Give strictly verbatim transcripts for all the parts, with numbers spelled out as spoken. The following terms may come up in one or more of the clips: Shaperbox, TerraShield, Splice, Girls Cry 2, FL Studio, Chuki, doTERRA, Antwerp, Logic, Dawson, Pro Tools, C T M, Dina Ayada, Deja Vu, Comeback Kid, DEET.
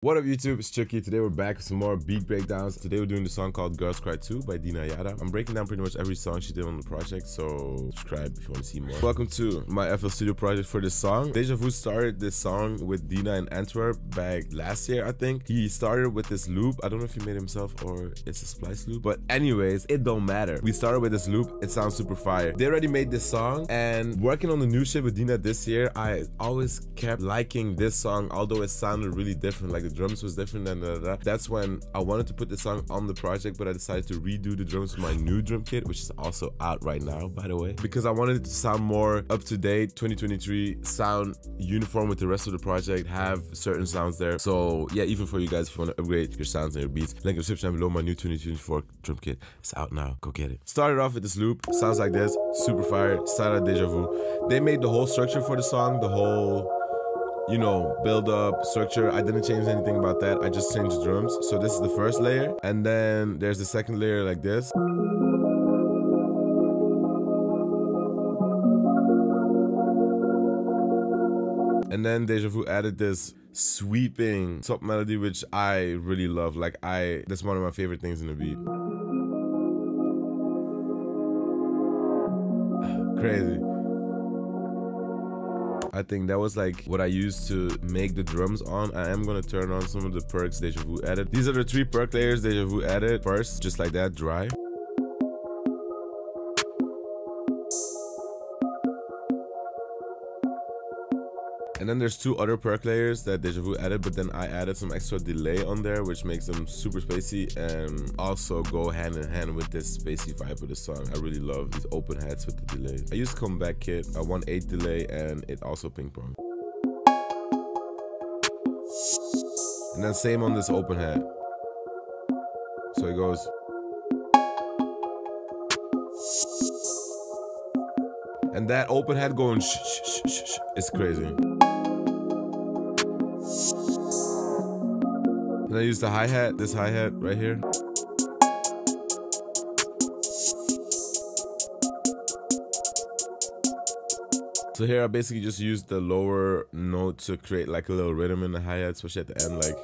What up YouTube, it's Chuki. Today we're back with some more beat breakdowns. Today we're doing the song called Girls Cry two by Dina Ayada. I'm breaking down pretty much every song she did on the project, so subscribe if you want to see more. Welcome to my F L Studio project for this song. Deja Vu started this song with Dina and Antwerp back last year, I think. He started with this loop. I don't know if he made it himself or it's a Splice loop, but anyways, it don't matter. We started with this loop, it sounds super fire. They already made this song, and working on the new shit with Dina this year, I always kept liking this song, although it sounded really different. Like, the drums was different than da, da, da. That's when I wanted to put the song on the project, but I decided to redo the drums with my new drum kit, which is also out right now, by the way, because I wanted it to sound more up to date, twenty twenty-three, sound uniform with the rest of the project, have certain sounds there. So yeah, even for you guys, if you want to upgrade your sounds and your beats, link in the description below. My new twenty twenty-four drum kit, it's out now, go get it. Started off with this loop, sounds like this, super fire, started Deja Vu. They made the whole structure for the song, the whole, you know, build up, structure. I didn't change anything about that. I just changed the drums. So this is the first layer. And then there's the second layer like this. And then Deja Vu added this sweeping sub melody, which I really love. Like I, that's one of my favorite things in the beat. Crazy. I think that was like what I used to make the drums on. I am gonna turn on some of the perks Deja Vu added. These are the three perk layers Deja Vu added. First, just like that, dry. And then there's two other perk layers that Deja Vu added, but then I added some extra delay on there, which makes them super spacey and also go hand in hand with this spacey vibe of the song. I really love these open hats with the delay. I used Comeback Kid, a one eighth delay, and it also ping pong. And then same on this open hat. So it goes. And that open hat going shh, shh, shh, shh, it's crazy. And I use the hi-hat, this hi-hat right here. So here I basically just use the lower note to create like a little rhythm in the hi-hat, especially at the end, like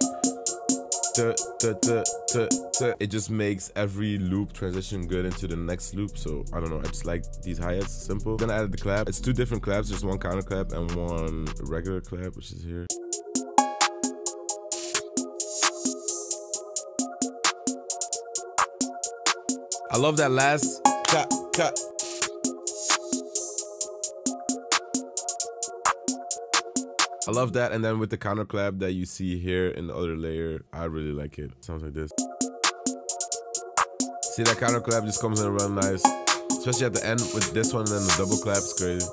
tuh, tuh, tuh, tuh, tuh. It just makes every loop transition good into the next loop. So I don't know, I just like these hi-hats, simple. Then I added the clap. It's two different claps, just one counter clap and one regular clap, which is here. I love that last cut, cut. I love that, and then with the counter clap that you see here in the other layer, I really like it. Sounds like this. See, that counter clap just comes in real nice, especially at the end with this one, and then the double clap is crazy.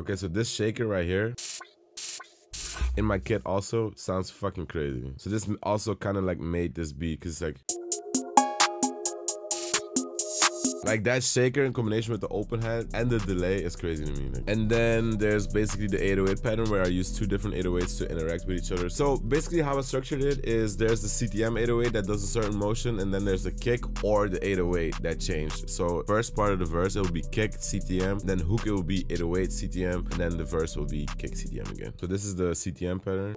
Okay, so this shaker right here, in my kit also sounds fucking crazy. So this also kind of like made this beat, because it's like like that shaker in combination with the open hat and the delay is crazy to me. Like. And then there's basically the eight oh eight pattern where I use two different eight oh eights to interact with each other. So basically how I structured it is there's the C T M eight oh eight that does a certain motion, and then there's the kick or the eight oh eight that changed. So first part of the verse, it will be kick, C T M, then hook, it will be eight oh eight, C T M, and then the verse will be kick, C T M again. So this is the C T M pattern.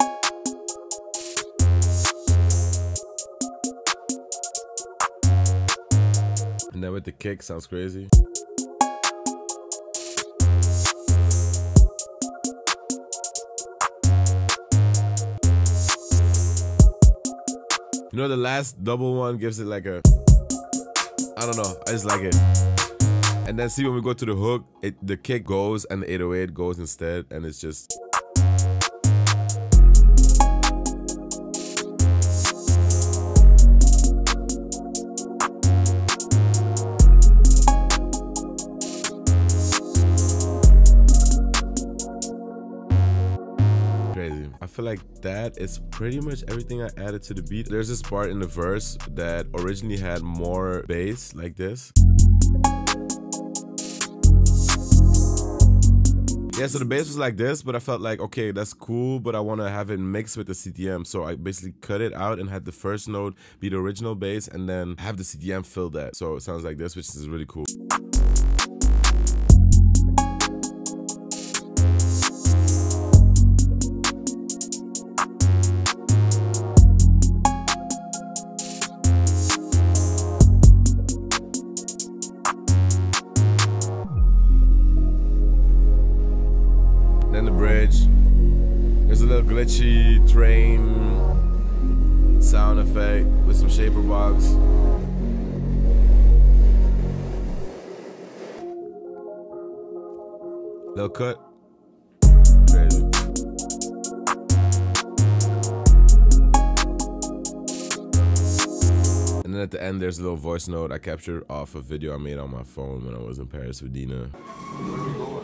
And then with the kick, sounds crazy. You know, the last double one gives it like a, I don't know, I just like it. And then see, when we go to the hook, it, the kick goes and the eight oh eight goes instead, and it's just. I feel like that is pretty much everything I added to the beat. There's this part in the verse that originally had more bass like this. Yeah, so the bass was like this, but I felt like, okay, that's cool, but I want to have it mixed with the C T M. So I basically cut it out and had the first note be the original bass and then have the C T M fill that. So it sounds like this, which is really cool. glitchy train sound effect with some Shaperbox. Little cut. Crazy. And then at the end, there's a little voice note I captured off a video I made on my phone when I was in Paris with Dina. Where we going?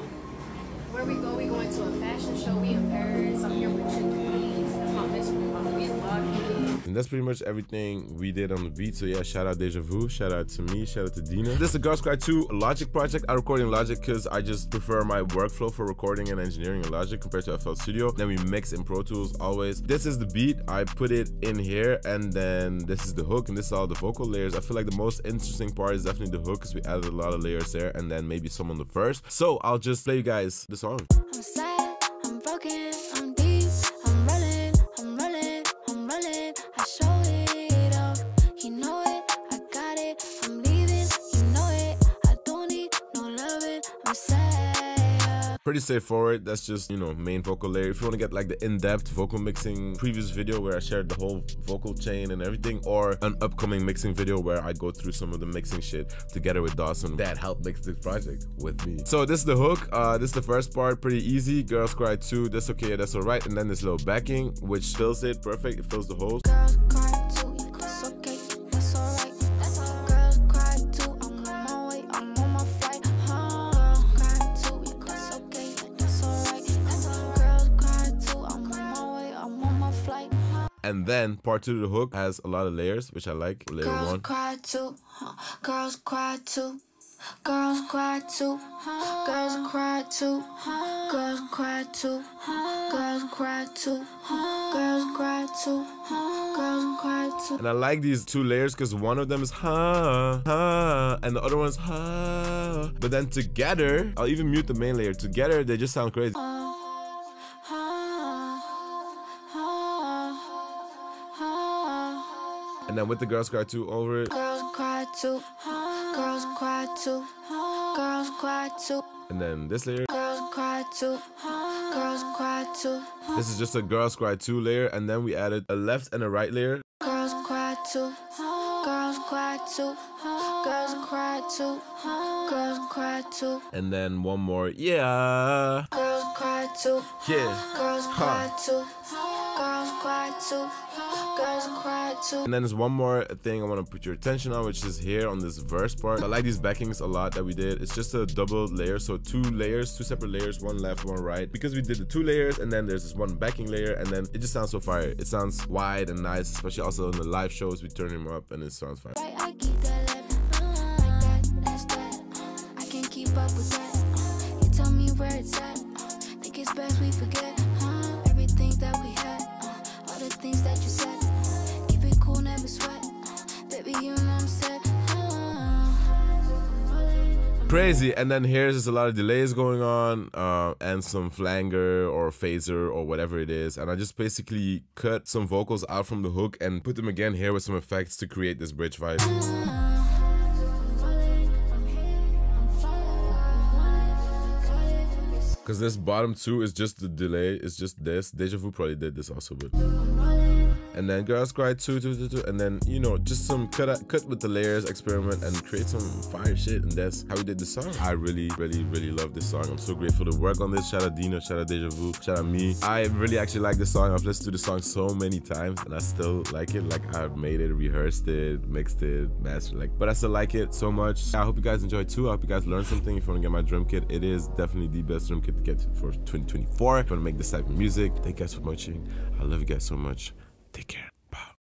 Where we go? We going to a fashion show. We in Paris. I'm here with Chuki. That's my best friend. We in Logic. And that's pretty much everything we did on the beat. So yeah, shout out Deja Vu. Shout out to me. Shout out to Dina. This is a Girls Cry two Logic project. I record in Logic because I just prefer my workflow for recording and engineering in Logic compared to F L Studio. Then we mix in Pro Tools always. This is the beat. I put it in here, and then this is the hook, and this is all the vocal layers. I feel like the most interesting part is definitely the hook because we added a lot of layers there, and then maybe some on the verse. So I'll just play you guys the song. I'm sad, I'm broken, I'm deep, I'm rolling, I'm rolling, I'm rolling. I show it off, you know it, I got it, I'm leaving, you know it, I don't need no loving, I'm sad. Pretty straightforward, that's just, you know, main vocal layer. If you want to get like the in-depth vocal mixing previous video where I shared the whole vocal chain and everything, or an upcoming mixing video where I go through some of the mixing shit together with Dawson that helped mix this project with me. So this is the hook, uh, this is the first part, pretty easy. Girls Cry two, that's okay, that's alright. And then this little backing, which fills it perfect, it fills the holes. Girls cry too, it's okay, that's alright. That's all. Girls cry too, I'm on my way, I'm on my flight. Girls cry too, it's okay, that's alright. That's all. Girls cry too, I'm on my way, I'm on my flight. And then part two of the hook has a lot of layers, which I like. Layer girls one. Cry too, huh? Girls cry too. Girls cry too. Girls cry too. Girls cry too. Girls cry too. Girls cry too. Girls cry too. And I like these two layers because one of them is ha ha and the other one's ha. But then together, I'll even mute the main layer. Together, they just sound crazy. And then with the Girls Cry two over it. Girls cry too. Girls cry too. Girls cry too. And then this layer. Girls cry too. Girls cry too. This is just a Girls Cry two layer, and then we added a left and a right layer. Girls cry too. Girls cry too. Girls cry too. Girls cry too. And then one more. Yeah. Girls cry too. Yeah. Girls cry too. Girls cry too. Girls cry too. And then there's one more thing I want to put your attention on, which is here on this verse part. I like these backings a lot that we did. It's just a double layer, so two layers, two separate layers, one left, one right. Because we did the two layers, and then there's this one backing layer, and then it just sounds so fire. It sounds wide and nice, especially also in the live shows. We turn them up, and it sounds fire. Right, I keep that left, uh, like that, that's that. Uh, I can't keep up with that. Uh, you tell me where it's at. Uh, think it's best we forget. Crazy. And then here's just a lot of delays going on, uh, and some flanger or phaser or whatever it is, and I just basically cut some vocals out from the hook and put them again here with some effects to create this bridge vibe. Because this bottom two is just the delay, it's just this. Deja Vu probably did this also, but and then Girls Cry two, two, two, two, and then, you know, just some cut cut with the layers, experiment, and create some fire shit, and that's how we did the song. I really, really, really love this song. I'm so grateful to work on this. Shout out Dino, shout out Deja Vu, shout out me. I really actually like this song. I've listened to the song so many times, and I still like it. Like, I've made it, rehearsed it, mixed it, mastered, like, but I still like it so much. I hope you guys enjoyed too. I hope you guys learned something. If you want to get my drum kit, it is definitely the best drum kit to get for twenty twenty-four. If you want to make this type of music, thank you guys for watching. I love you guys so much. Take care.